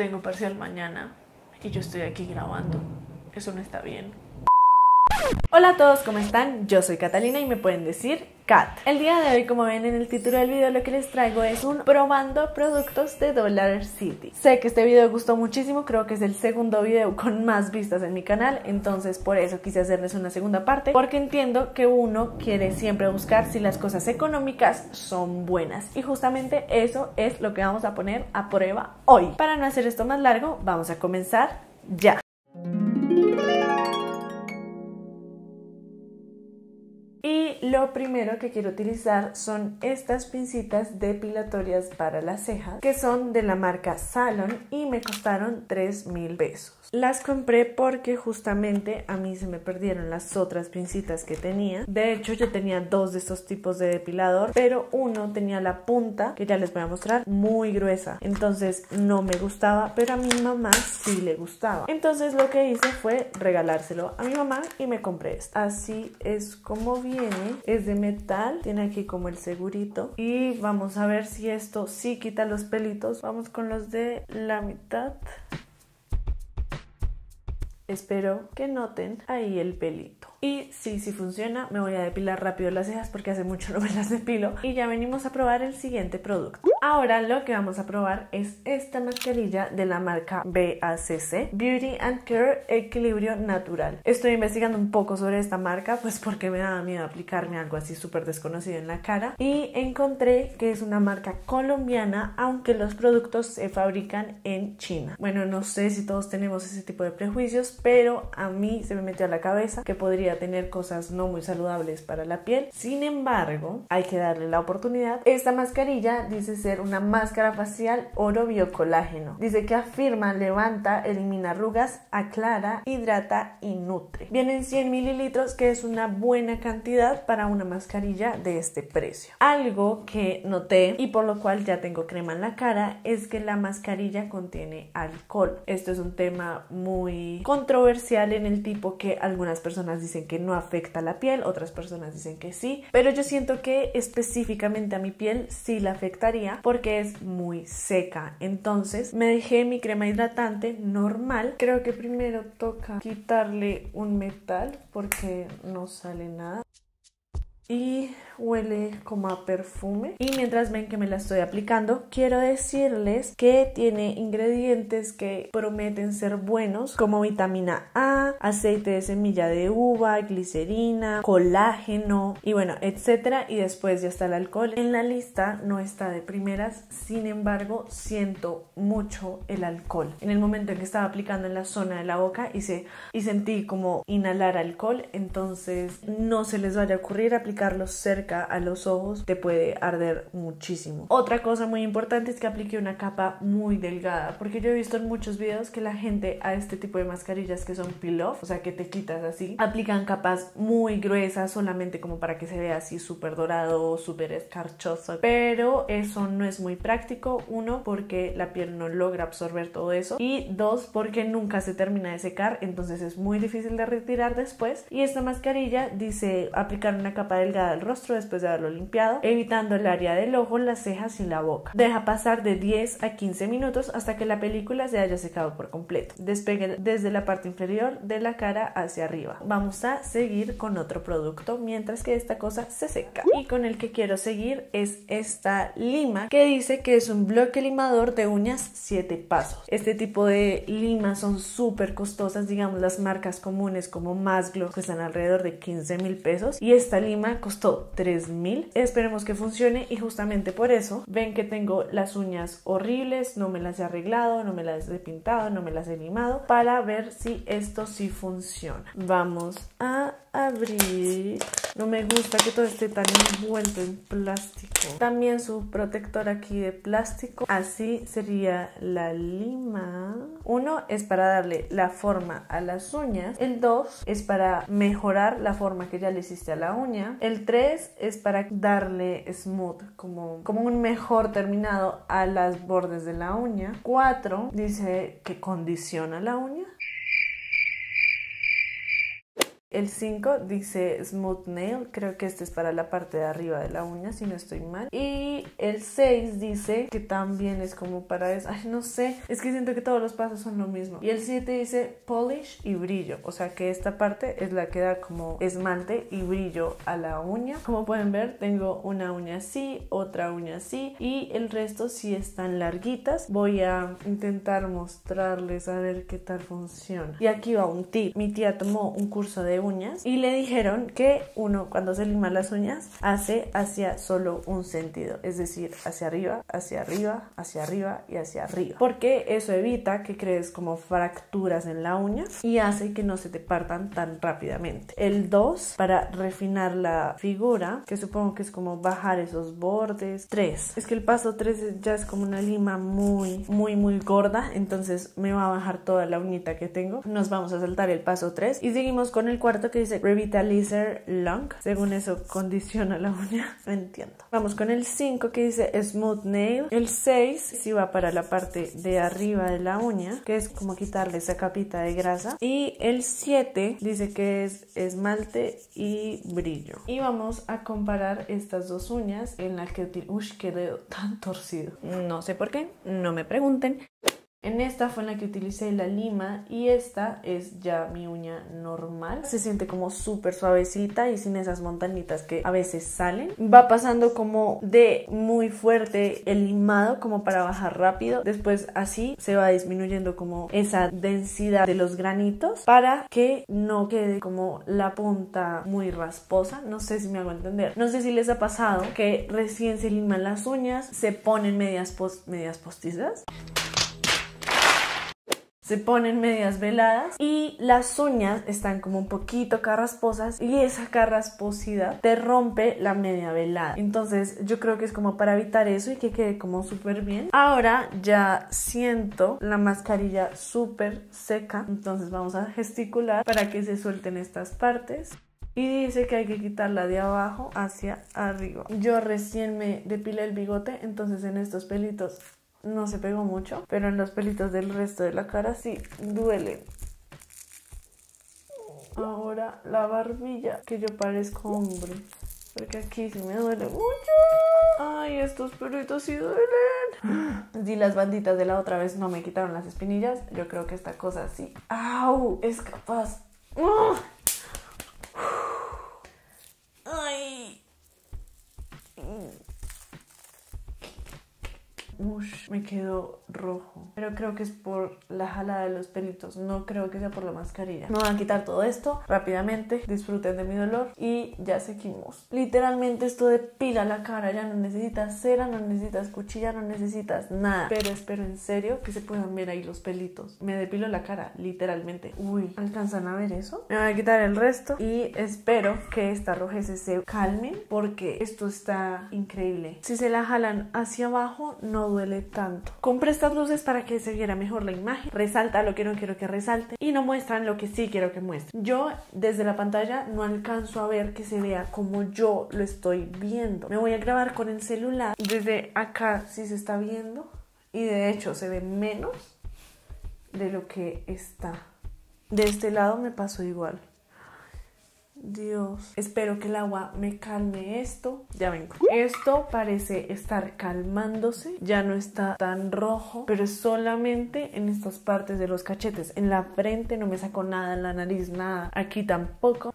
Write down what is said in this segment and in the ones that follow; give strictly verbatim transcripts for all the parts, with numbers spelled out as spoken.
tengo parcial mañana y yo estoy aquí grabando. Eso no está bien. Hola a todos, ¿cómo están? Yo soy Catalina y me pueden decir Kat. El día de hoy, como ven en el título del video, lo que les traigo es un probando productos de Dollar City. Sé que este video gustó muchísimo, creo que es el segundo video con más vistas en mi canal, entonces por eso quise hacerles una segunda parte, porque entiendo que uno quiere siempre buscar si las cosas económicas son buenas, y justamente eso es lo que vamos a poner a prueba hoy. Para no hacer esto más largo, vamos a comenzar ya. Lo primero que quiero utilizar son estas pincitas depilatorias para las cejas, que son de la marca Salon y me costaron tres mil pesos. Las compré porque justamente a mí se me perdieron las otras pincitas que tenía. De hecho, yo tenía dos de estos tipos de depilador, pero uno tenía la punta, que ya les voy a mostrar, muy gruesa. Entonces no me gustaba, pero a mi mamá sí le gustaba. Entonces lo que hice fue regalárselo a mi mamá y me compré esto. Así es como viene. Es de metal, tiene aquí como el segurito y vamos a ver si esto sí quita los pelitos. Vamos con los de la mitad. Espero que noten ahí el pelito. Y sí, sí funciona. Me voy a depilar rápido las cejas porque hace mucho no me las depilo. Y ya venimos a probar el siguiente producto. Ahora lo que vamos a probar es esta mascarilla de la marca B A C C, Beauty and Care Equilibrio Natural. Estoy investigando un poco sobre esta marca, pues porque me daba miedo aplicarme algo así súper desconocido en la cara. Y encontré que es una marca colombiana, aunque los productos se fabrican en China. Bueno, no sé si todos tenemos ese tipo de prejuicios, pero a mí se me metió a la cabeza que podría tener cosas no muy saludables para la piel. Sin embargo, hay que darle la oportunidad. Esta mascarilla dice ser una máscara facial oro biocolágeno. Dice que afirma, levanta, elimina arrugas, aclara, hidrata y nutre. Vienen cien mililitros, que es una buena cantidad para una mascarilla de este precio. Algo que noté y por lo cual ya tengo crema en la cara es que la mascarilla contiene alcohol. Esto es un tema muy controversial, en el tipo que algunas personas dicen que no afecta la piel, otras personas dicen que sí, pero yo siento que específicamente a mi piel sí la afectaría porque es muy seca. Entonces me dejé mi crema hidratante normal. Creo que primero toca quitarle un metal porque no sale nada. Y huele como a perfume. Y mientras ven que me la estoy aplicando, quiero decirles que tiene ingredientes que prometen ser buenos, como vitamina A, aceite de semilla de uva, glicerina, colágeno y bueno, etcétera. Y después ya está el alcohol. En la lista no está de primeras, sin embargo, siento mucho el alcohol. En el momento en que estaba aplicando en la zona de la boca, hice y sentí como inhalar alcohol. Entonces no se les vaya a ocurrir aplicar cerca a los ojos, te puede arder muchísimo. Otra cosa muy importante es que aplique una capa muy delgada, porque yo he visto en muchos videos que la gente a este tipo de mascarillas que son peel off, o sea que te quitas así, aplican capas muy gruesas solamente como para que se vea así súper dorado, súper escarchoso, pero eso no es muy práctico. Uno, porque la piel no logra absorber todo eso, y dos, porque nunca se termina de secar, entonces es muy difícil de retirar después. Y esta mascarilla dice aplicar una capa delgada al rostro después de haberlo limpiado, evitando el área del ojo, las cejas y la boca. Deja pasar de diez a quince minutos hasta que la película se haya secado por completo. Despegue desde la parte inferior de la cara hacia arriba. Vamos a seguir con otro producto mientras que esta cosa se seca. Y con el que quiero seguir es esta lima, que dice que es un bloque limador de uñas siete pasos. Este tipo de limas son súper costosas, digamos las marcas comunes como Masglo, que están alrededor de quince mil pesos, y esta lima costó tres mil. Esperemos que funcione, y justamente por eso ven que tengo las uñas horribles, no me las he arreglado, no me las he pintado, no me las he limado, para ver si esto sí funciona. Vamos a abrir. No me gusta que todo esté tan envuelto en plástico. También su protector aquí de plástico. Así sería la lima. Uno es para darle la forma a las uñas, el dos es para mejorar la forma que ya le hiciste a la uña, el tres es para darle smooth, como, como un mejor terminado a los bordes de la uña, cuatro dice que condiciona la uña. El cinco dice Smooth Nail, creo que este es para la parte de arriba de la uña, si no estoy mal. Y el seis dice que también es como para eso. Ay, no sé, es que siento que todos los pasos son lo mismo. Y el siete dice Polish y brillo, o sea que esta parte es la que da como esmalte y brillo a la uña. Como pueden ver, tengo una uña así, otra uña así, y el resto sí están larguitas. Voy a intentar mostrarles a ver qué tal funciona. Y aquí va un tip. Mi tía tomó un curso de uñas y le dijeron que uno cuando se lima las uñas hace hacia solo un sentido, es decir, hacia arriba, hacia arriba, hacia arriba y hacia arriba, porque eso evita que crees como fracturas en la uña y hace que no se te partan tan rápidamente. El dos para refinar la figura, que supongo que es como bajar esos bordes. Tres, es que el paso tres ya es como una lima muy muy muy gorda, entonces me va a bajar toda la uñita que tengo. Nos vamos a saltar el paso tres y seguimos con el cuarto, que dice Revitalizer Long, según eso condiciona la uña, no entiendo. Vamos con el cinco que dice Smooth Nail. El seis sí va para la parte de arriba de la uña, que es como quitarle esa capita de grasa. Y el siete dice que es esmalte y brillo. Y vamos a comparar estas dos uñas en las que uy, qué dedo tan torcido, no sé por qué, no me pregunten. En esta fue en la que utilicé la lima y esta es ya mi uña normal. Se siente como súper suavecita y sin esas montañitas que a veces salen. Va pasando como de muy fuerte el limado como para bajar rápido. Después así se va disminuyendo como esa densidad de los granitos para que no quede como la punta muy rasposa. No sé si me hago entender. No sé si les ha pasado que recién se liman las uñas, se ponen medias, post medias postizas. Se ponen medias veladas y las uñas están como un poquito carrasposas y esa carrasposidad te rompe la media velada. Entonces yo creo que es como para evitar eso y que quede como súper bien. Ahora ya siento la mascarilla súper seca, entonces vamos a gesticular para que se suelten estas partes. Y dice que hay que quitarla de abajo hacia arriba. Yo recién me depilé el bigote, entonces en estos pelitos no se pegó mucho, pero en los pelitos del resto de la cara sí duele. Ahora la barbilla, que yo parezco hombre, porque aquí sí me duele mucho. Ay, estos perritos sí duelen. Si las banditas de la otra vez no me quitaron las espinillas, yo creo que esta cosa sí. ¡Au! Es capaz. ¡Oh! ¡Ay! Ush, me quedó rojo, pero creo que es por la jalada de los pelitos, no creo que sea por la mascarilla. Me voy a quitar todo esto rápidamente, disfruten de mi dolor y ya seguimos. Literalmente esto depila la cara, ya no necesitas cera, no necesitas cuchilla, no necesitas nada, pero espero en serio que se puedan ver ahí los pelitos. Me depilo la cara, literalmente. Uy, ¿alcanzan a ver eso? Me voy a quitar el resto y espero que esta rojez se calme porque esto está increíble. Si se la jalan hacia abajo, no duele tanto. Compré estas luces para que se viera mejor la imagen, resalta lo que no quiero que resalte y no muestran lo que sí quiero que muestren. Yo desde la pantalla no alcanzo a ver que se vea como yo lo estoy viendo. Me voy a grabar con el celular, desde acá sí se está viendo y de hecho se ve menos de lo que está. De este lado me pasó igual. Dios, espero que el agua me calme esto. Ya vengo. Esto parece estar calmándose, ya no está tan rojo, pero solamente en estas partes de los cachetes. En la frente no me saco nada, en la nariz nada, aquí tampoco.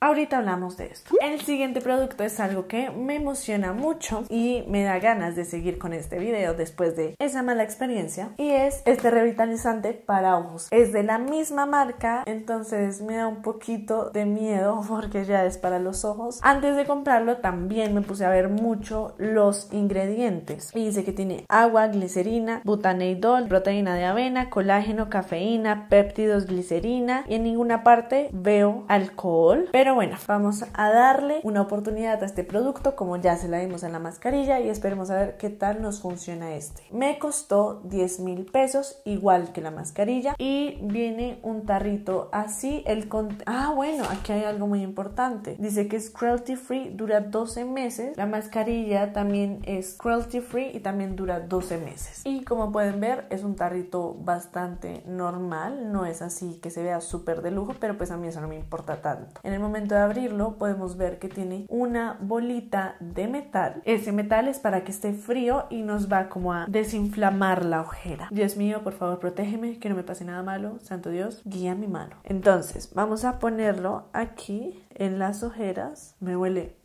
Ahorita hablamos de esto. El siguiente producto es algo que me emociona mucho y me da ganas de seguir con este video después de esa mala experiencia, y es este revitalizante para ojos. Es de la misma marca, entonces me da un poquito de miedo porque ya es para los ojos. Antes de comprarlo también me puse a ver mucho los ingredientes y dice que tiene agua, glicerina, butaneidol, proteína de avena, colágeno, cafeína, péptidos, glicerina, y en ninguna parte veo alcohol, pero Pero bueno, vamos a darle una oportunidad a este producto, como ya se la dimos en la mascarilla, y esperemos a ver qué tal nos funciona este. Me costó diez mil pesos, igual que la mascarilla, y viene un tarrito así. El con... Ah, bueno, aquí hay algo muy importante. Dice que es cruelty free, dura doce meses. La mascarilla también es cruelty free y también dura doce meses. Y como pueden ver, es un tarrito bastante normal, no es así que se vea súper de lujo, pero pues a mí eso no me importa tanto. En el momento de abrirlo podemos ver que tiene una bolita de metal. Ese metal es para que esté frío y nos va como a desinflamar la ojera. Dios mío, por favor, protégeme, que no me pase nada malo. Santo Dios, guía mi mano. Entonces, vamos a ponerlo aquí en las ojeras. Me huele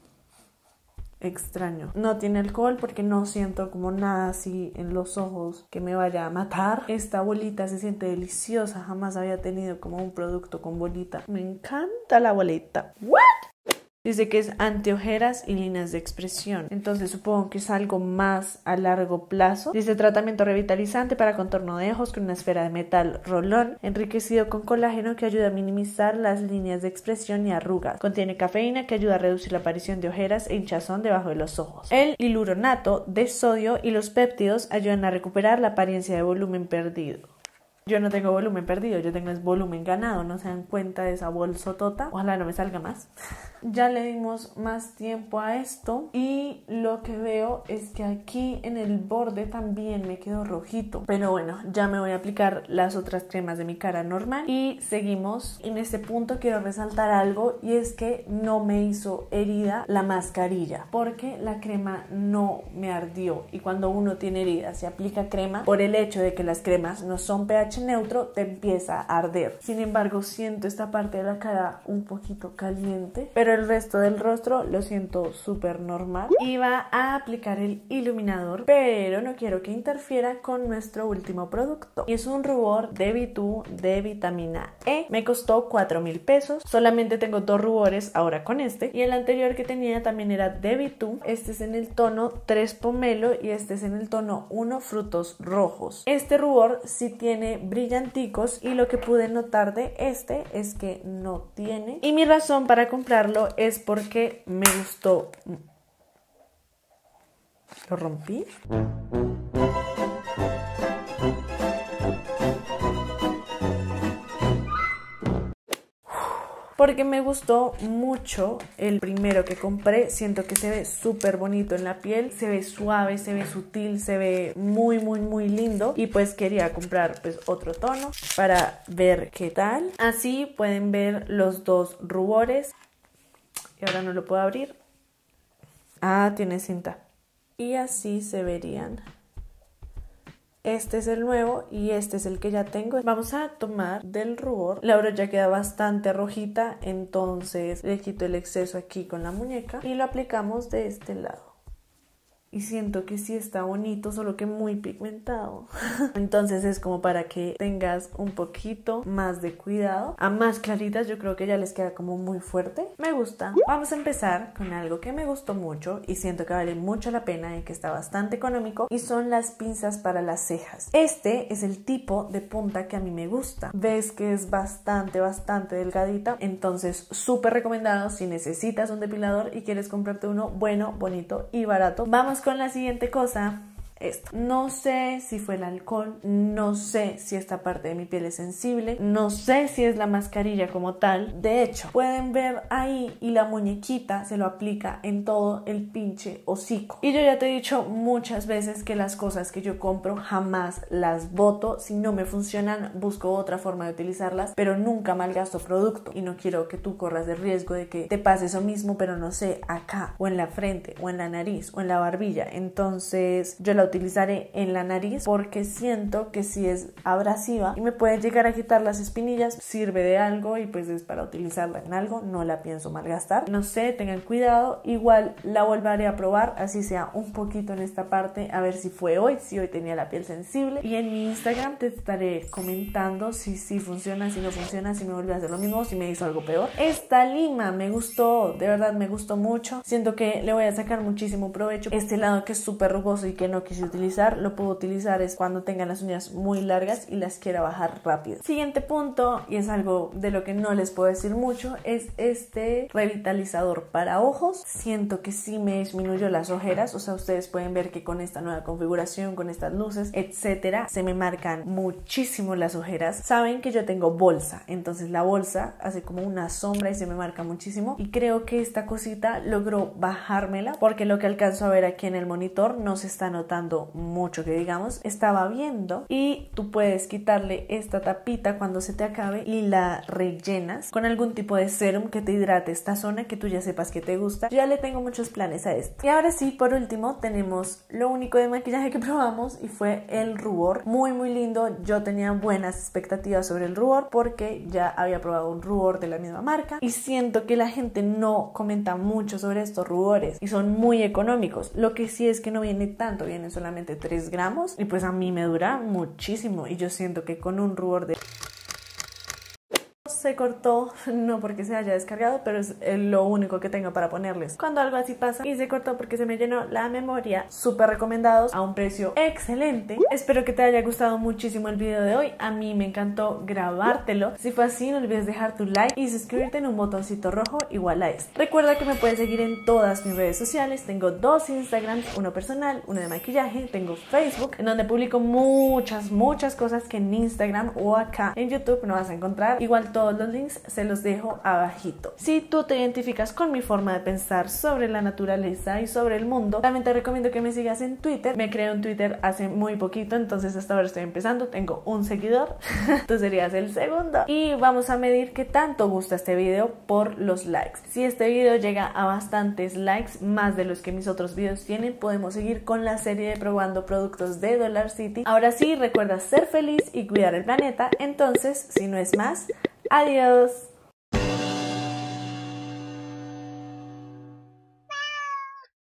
extraño. No tiene alcohol porque no siento como nada así en los ojos que me vaya a matar. Esta bolita se siente deliciosa. Jamás había tenido como un producto con bolita. Me encanta la bolita. ¿What? Dice que es anti-ojeras y líneas de expresión. Entonces supongo que es algo más a largo plazo. Dice tratamiento revitalizante para contorno de ojos con una esfera de metal rolón enriquecido con colágeno que ayuda a minimizar las líneas de expresión y arrugas. Contiene cafeína que ayuda a reducir la aparición de ojeras e hinchazón debajo de los ojos. El hiluronato de sodio y los péptidos ayudan a recuperar la apariencia de volumen perdido. Yo no tengo volumen perdido, yo tengo es volumen ganado, no se dan cuenta de esa bolsotota. Ojalá no me salga más. Ya le dimos más tiempo a esto y lo que veo es que aquí en el borde también me quedó rojito. Pero bueno, ya me voy a aplicar las otras cremas de mi cara normal y seguimos. En este punto quiero resaltar algo, y es que no me hizo herida la mascarilla porque la crema no me ardió. Y cuando uno tiene heridas se aplica crema, por el hecho de que las cremas no son pH neutro, te empieza a arder. Sin embargo, siento esta parte de la cara un poquito caliente, pero el resto del rostro lo siento súper normal. Iba a aplicar el iluminador, pero no quiero que interfiera con nuestro último producto, y es un rubor de Vitú de vitamina E. Me costó cuatro mil pesos. Solamente tengo dos rubores ahora con este, y el anterior que tenía también era de Vitú. Este es en el tono tres pomelo y este es en el tono uno frutos rojos. Este rubor sí tiene brillanticos, y lo que pude notar de este es que no tiene, y mi razón para comprarlo es porque me gustó. ¿Lo rompí? Porque me gustó mucho el primero que compré. Siento que se ve súper bonito en la piel, se ve suave, se ve sutil, se ve muy muy muy lindo, y pues quería comprar pues otro tono para ver qué tal. Así pueden ver los dos rubores. Y ahora no lo puedo abrir. Ah, tiene cinta. Y así se verían. Este es el nuevo y este es el que ya tengo. Vamos a tomar del rubor. La brocha queda bastante rojita, entonces le quito el exceso aquí con la muñeca y lo aplicamos de este lado. Y siento que sí está bonito, solo que muy pigmentado. Entonces es como para que tengas un poquito más de cuidado. A más claritas yo creo que ya les queda como muy fuerte. Me gusta. Vamos a empezar con algo que me gustó mucho y siento que vale mucho la pena y que está bastante económico, y son las pinzas para las cejas. Este es el tipo de punta que a mí me gusta. Ves que es bastante, bastante delgadita. Entonces súper recomendado si necesitas un depilador y quieres comprarte uno bueno, bonito y barato. Vamos con la siguiente cosa. Esto, no sé si fue el alcohol, no sé si esta parte de mi piel es sensible, no sé si es la mascarilla como tal. De hecho, pueden ver ahí, y la muñequita se lo aplica en todo el pinche hocico. Y yo ya te he dicho muchas veces que las cosas que yo compro jamás las boto. Si no me funcionan, busco otra forma de utilizarlas, pero nunca malgasto producto, y no quiero que tú corras el riesgo de que te pase eso mismo, pero no sé, acá, o en la frente, o en la nariz, o en la barbilla. Entonces yo la utilizaré en la nariz porque siento que si es abrasiva y me puede llegar a quitar las espinillas, sirve de algo y pues es para utilizarla en algo, no la pienso malgastar. No sé, tengan cuidado. Igual la volveré a probar, así sea un poquito en esta parte, a ver si fue hoy, si hoy tenía la piel sensible, y en mi Instagram te estaré comentando si sí funciona, si no funciona, si me volvió a hacer lo mismo, si me hizo algo peor. Esta lima me gustó, de verdad me gustó mucho. Siento que le voy a sacar muchísimo provecho. Este lado que es súper rugoso y que no quise difícil de utilizar, lo puedo utilizar es cuando tengan las uñas muy largas y las quiera bajar rápido. Siguiente punto, y es algo de lo que no les puedo decir mucho, es este revitalizador para ojos. Siento que sí me disminuyó las ojeras, o sea, ustedes pueden ver que con esta nueva configuración, con estas luces, etcétera, se me marcan muchísimo las ojeras. Saben que yo tengo bolsa, entonces la bolsa hace como una sombra y se me marca muchísimo, y creo que esta cosita logró bajármela, porque lo que alcanzo a ver aquí en el monitor no se está notando mucho, que digamos. Estaba viendo, y tú puedes quitarle esta tapita cuando se te acabe y la rellenas con algún tipo de serum que te hidrate esta zona que tú ya sepas que te gusta. Yo ya le tengo muchos planes a esto. Y ahora sí, por último, tenemos lo único de maquillaje que probamos, y fue el rubor. Muy muy lindo, yo tenía buenas expectativas sobre el rubor porque ya había probado un rubor de la misma marca, y siento que la gente no comenta mucho sobre estos rubores y son muy económicos. Lo que sí es que no viene tanto, vienen solamente tres gramos, y pues a mí me dura muchísimo, y yo siento que con un rubor de... se cortó, no porque se haya descargado, pero es lo único que tengo para ponerles cuando algo así pasa, y se cortó porque se me llenó la memoria. Súper recomendados, a un precio excelente. Espero que te haya gustado muchísimo el video de hoy, a mí me encantó grabártelo. Si fue así, no olvides dejar tu like y suscribirte en un botoncito rojo igual a este. Recuerda que me puedes seguir en todas mis redes sociales, tengo dos Instagrams, uno personal, uno de maquillaje, tengo Facebook, en donde publico muchas, muchas cosas que en Instagram o acá en YouTube no vas a encontrar. Igual todo los links se los dejo abajito. Si tú te identificas con mi forma de pensar sobre la naturaleza y sobre el mundo, también te recomiendo que me sigas en Twitter. Me creé un Twitter hace muy poquito, entonces hasta ahora estoy empezando, tengo un seguidor tú serías el segundo, y vamos a medir qué tanto gusta este video por los likes. Si este video llega a bastantes likes, más de los que mis otros videos tienen, podemos seguir con la serie de probando productos de Dollar City. Ahora sí, recuerda ser feliz y cuidar el planeta. Entonces, si no es más, adiós.